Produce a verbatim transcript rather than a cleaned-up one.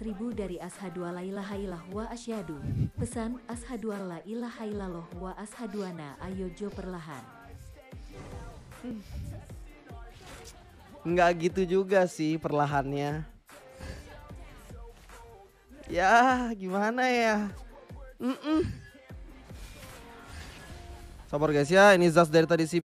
ribu dari Ashadu alla ilaha illallah wa asyhadu. Pesan Ashadu alla ilaha illallah wa ashaduana ayojo perlahan. Hmm. Nggak gitu juga sih perlahannya. Ya gimana ya. Mm-mm. Sabar guys ya, ini Zaz dari tadi sih.